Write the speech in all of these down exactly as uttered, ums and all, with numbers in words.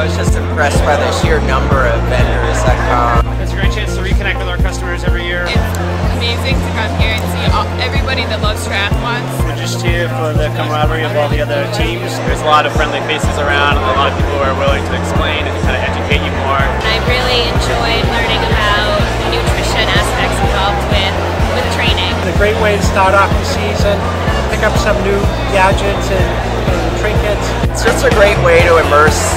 I was just impressed by the sheer number of vendors that come. It's a great chance to reconnect with our customers every year. It's amazing to come here and see all, everybody that loves triathlons. We're just here for the camaraderie of all the other teams. There's a lot of friendly faces around, and a lot of people who are willing to explain and kind of educate you more. I really enjoyed learning about the nutrition aspects involved with, with training. It's a great way to start off the season, pick up some new gadgets and, and trinkets. It's just a great way to immerse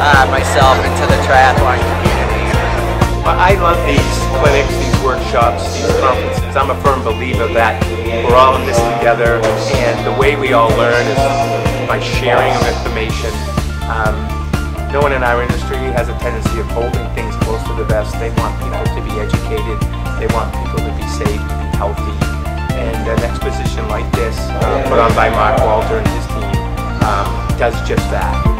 uh, myself into the triathlon community. Well, I love these clinics, these workshops, these conferences. I'm a firm believer that we're all in this together, and the way we all learn is by sharing of information. Um, no one in our industry has a tendency of holding things close to the vest. They want people to be educated. They want people to be safe, to be healthy. And an exposition like this, uh, put on by Mark Walter and his team, um, does just that.